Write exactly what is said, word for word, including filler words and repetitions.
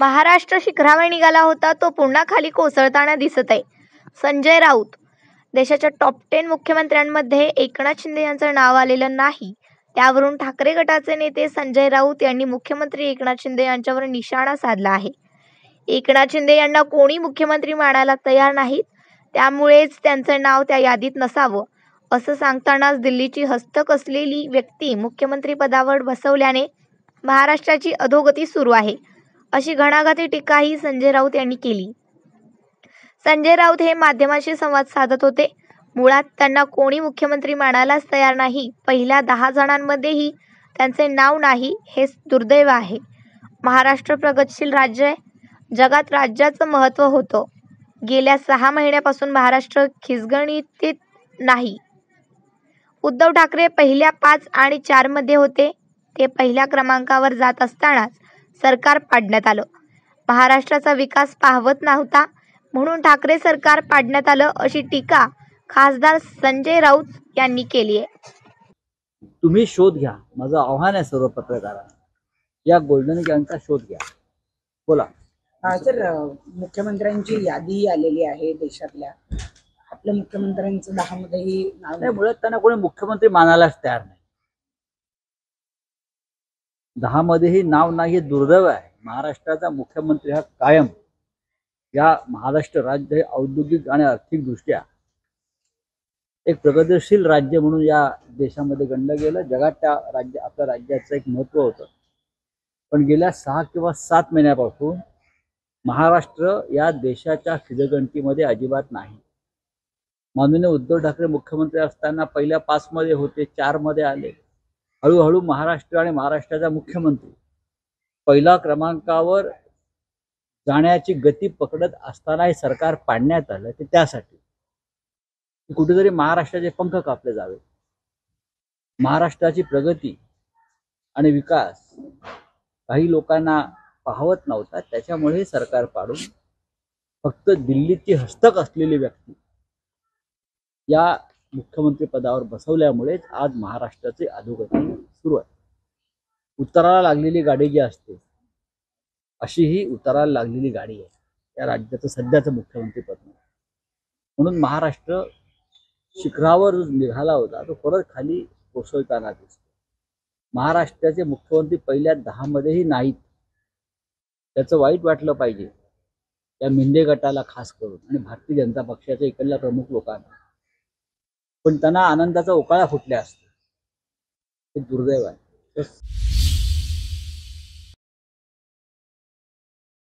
महाराष्ट्र शिखरावर निघाला होता तो पुन्हा खाली कोसळताना दिसत आहे. संजय राऊत देशाच्या टॉप टेन मुख्यमंत्र्यांमध्ये एकनाथ शिंदे यांचं नाव आलेलं नाही. त्यावरून ठाकरे गटाचे नेते संजय राऊत यांनी मुख्यमंत्री एकनाथ शिंदे यांच्यावर निशाणा साधला आहे. एकनाथ शिंदे यांना कोणी मुख्यमंत्री मानायला तयार नाहीत, त्यामुळेच त्यांचं नाव त्या यादीत नसावं असं सांगतानाच दिल्लीची हस्तक असलेली व्यक्ती मुख्यमंत्री पदावर बसवल्याने महाराष्ट्राची अधोगती सुरू आहे, अशी घणाघाती टीकाही संजय राऊत यांनी केली. संजय राऊत हे माध्यमांशी संवाद साधत होते. मुळात त्यांना कोणी मुख्यमंत्री मानायलाच तयार नाही. पहिल्या दहा जणांमध्येही त्यांचे नाव नाही, हे दुर्दैव आहे. महाराष्ट्र प्रगतशील राज्य आहे. जगात राज्याचं महत्त्व होतं. गेल्या सहा महिन्यापासून महाराष्ट्र खिसगणित नाही. उद्धव ठाकरे पहिल्या पाच आणि चार मध्ये होते. ते पहिल्या क्रमांकावर जात असतानाच सरकार पाडण्यात आलं. महाराष्ट्राचा विकास पाहवत नव्हता म्हणून ठाकरे सरकार पाडण्यात आलं, अशी टीका खासदार संजय राऊत यांनी केली आहे. तुम्ही शोध घ्या. माझं आव्हान आहे सर्व पत्रकारांना, या गोल्डन गँगचा शोध घ्या. बोला सर. मुख्यमंत्र्यांची यादी आलेली आहे देशातल्या. आपल्या मुख्यमंत्र्यांचं दहा मध्येही नाव नाही. मुळात त्यांना कोणी मुख्यमंत्री मानायलाच तयार नाही. दहा मध्येही नाव नाही, हे दुर्दैव आहे. महाराष्ट्राचा मुख्यमंत्री हा कायम या महाराष्ट्र राज्य हे औद्योगिक आणि आर्थिकदृष्ट्या एक प्रगतिशील राज्य म्हणून या देशामध्ये गणलं गेलं. जगात त्या राज्य आपल्या राज्याचं एक महत्त्व होतं. पण गेल्या सहा किंवा सात महिन्यापासून महाराष्ट्र या देशाच्या खिजगणतीमध्ये अजिबात नाही. माननीय उद्धव ठाकरे मुख्यमंत्री असताना पहिल्या पाचमध्ये होते, चारमध्ये आले. हळूहळू महाराष्ट्र आणि महाराष्ट्राचा मुख्यमंत्री पहिल्या क्रमांकावर जाण्याची गती पकडत असताना हे सरकार पाडण्यात आलं. ते त्यासाठी कुठेतरी महाराष्ट्राचे पंख कापले जावे. महाराष्ट्राची प्रगती आणि विकास काही लोकांना पाहवत नव्हता, त्याच्यामुळे हे सरकार पाडून फक्त दिल्लीची हस्तक असलेली व्यक्ती या मुख्यमंत्री पदावर बसवल्यामुळेच आज महाराष्ट्राची अधोगती सुरू आहे. उताराला लागलेली गाडी जी असते अशी ही उताराला लागलेली गाडी आहे या राज्याचं सध्याचं मुख्यमंत्रीपद. म्हणून महाराष्ट्र शिखरावर निघाला होता तो परत खाली कोसळताना दिसतो. महाराष्ट्राचे मुख्यमंत्री पहिल्या दहा मध्येही नाहीत, त्याचं वाईट वाटलं पाहिजे त्या मिंदे गटाला खास करून आणि भारतीय जनता पक्षाच्या इकडल्या प्रमुख लोकांना. पण त्यांना आनंदाचा उकाळा फुटला असतो, हे दुर्दैव आहे.